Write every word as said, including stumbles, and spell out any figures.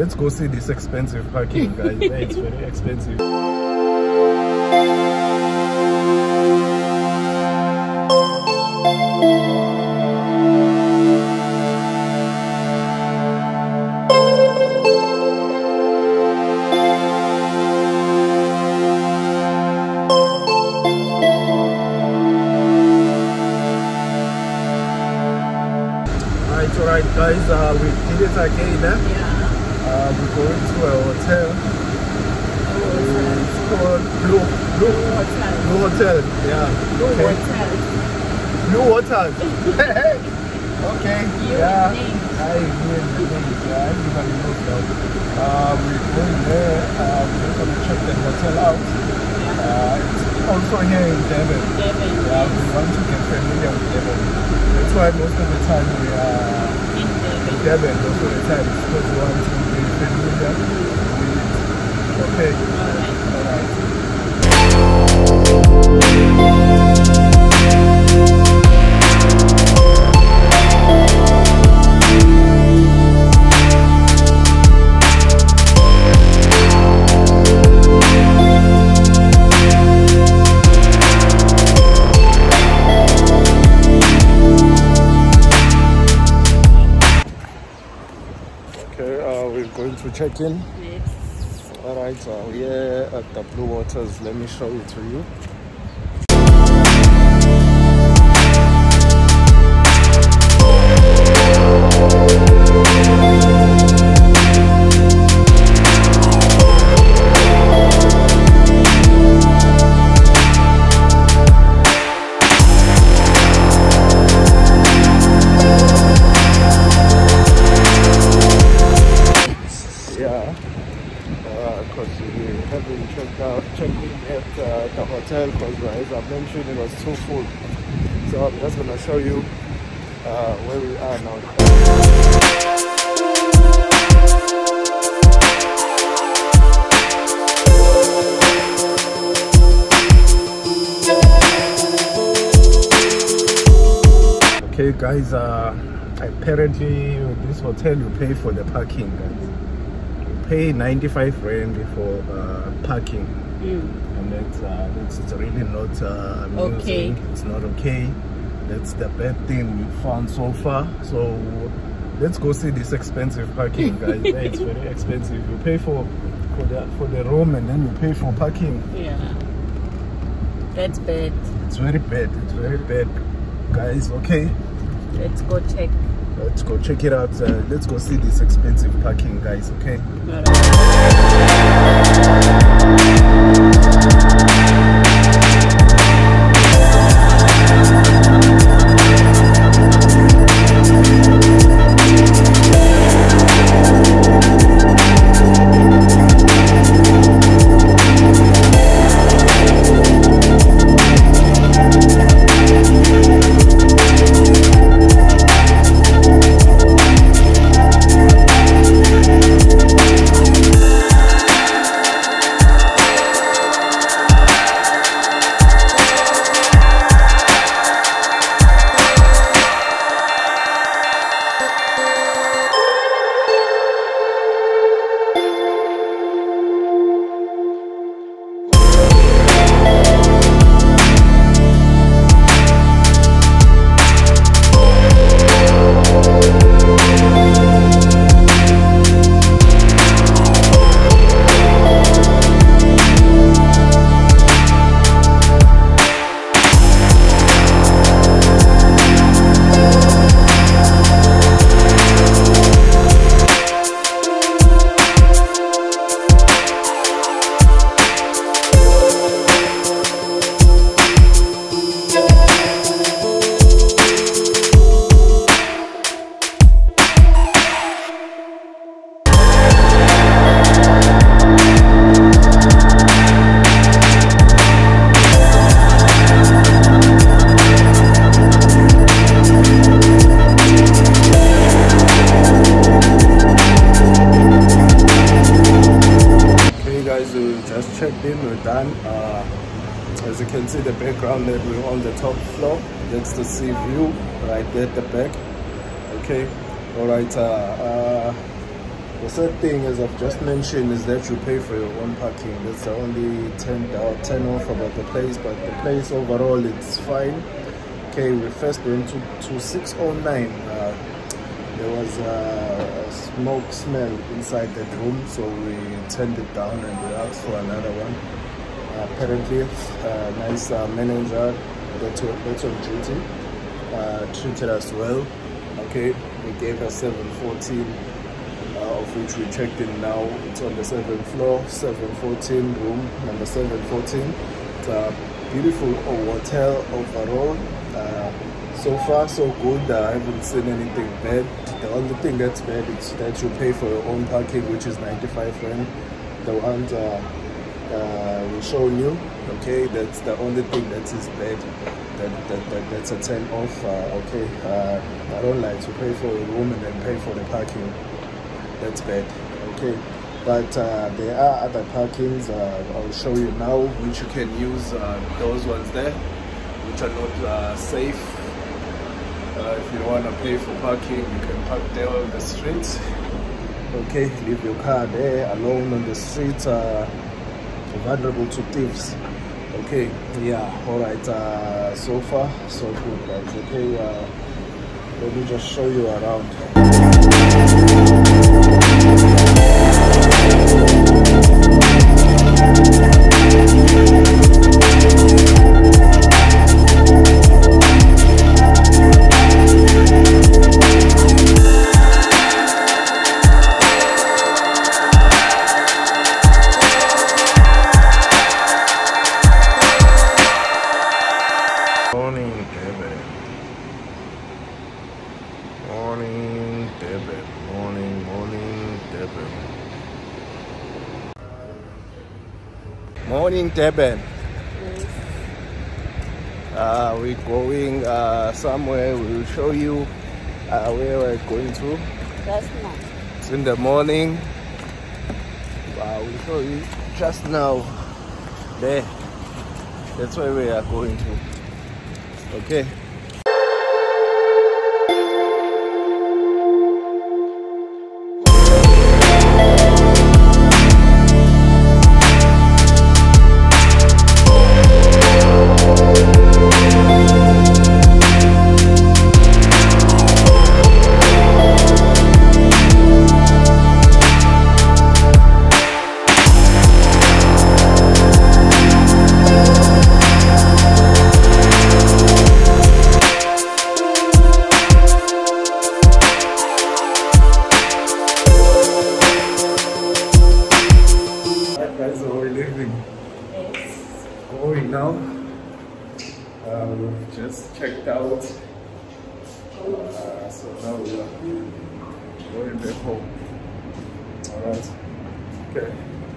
Let's go see this expensive parking, guys. It's very expensive. Alright, alright, guys. Uh, we did it again. Eh? Yeah. Uh, we're going to a hotel. Uh, it's called Blue, Blue, Blue Hotel. Blue Hotel, yeah. Blue okay. Hotel. Blue Hotel. Okay. You yeah. I hear the name. Yeah, everybody knows that. Uh, we're going there. Uh, we're going to check the hotel out. Uh, it's also here in Durban. Durban. Yeah, we want to get familiar with Durban. That's why most of the time we are in Durban. Durban most of the time because we want to. Okay. Alright. Check in. Yes. All right, so we're here at the Blue Waters. Let me show it to you. Mentioned it was too full, so I'm just gonna show you uh, where we are now. Okay, guys. Uh, apparently, this hotel you pay for the parking, guys. You pay ninety-five rand for uh, parking. Mm. That, uh, that's it's really not uh, music. Okay. It's not okay. That's the bad thing we found so far. So let's go see this expensive parking, guys. Yeah, it's very expensive. You pay for for the for the room and then you pay for parking. Yeah, that's bad. It's very bad. It's very bad, guys. Okay. Let's go check. Let's go check it out. Uh, let's go see this expensive parking, guys. Okay. All right. As you can see, the background that we're on the top floor, that's the sea view right there at the back. Okay, all right. Uh, uh, The third thing, as I've just mentioned, is that you pay for your own parking. That's the only turn out, turn off about the place, but the place overall, it's fine. Okay, we first went to, to six oh nine. Uh, there was a, a smoke smell inside that room, so we turned it down and we asked for another one. Uh, apparently, uh, nice uh, manager that's on duty uh, treated us well. Okay, we gave us seven fourteen. Uh, of which we checked in now. It's on the seventh floor, seven fourteen, room number seven fourteen. It's a beautiful hotel overall. Uh, so far, so good. Uh, I haven't seen anything bad. The only thing that's bad is that you pay for your own parking, which is ninety-five rand. The ones uh, uh, we'll show you. Okay, that's the only thing that is bad. That, that, that that's a turn off. Uh, okay, uh, I don't like to pay for a room and then pay for the parking. That's bad. Okay, but uh, there are other parkings uh, I'll show you now, which you can use. Uh, those ones there, which are not uh, safe. Uh, if you want to pay for parking, you can park there on the street. Okay, leave your car there alone on the street, uh, vulnerable to thieves. Okay, yeah, all right. Uh, so far, so good, guys. Okay, uh, let me just show you around. Morning Durban. Yes. Uh, we're going uh, somewhere. We'll show you uh, where we're going to. Just now. It's in the morning. Uh, we'll show you just now. There. That's where we are going to. Okay. Now uh, we've just checked out, uh, so now we are going back home. All right, okay.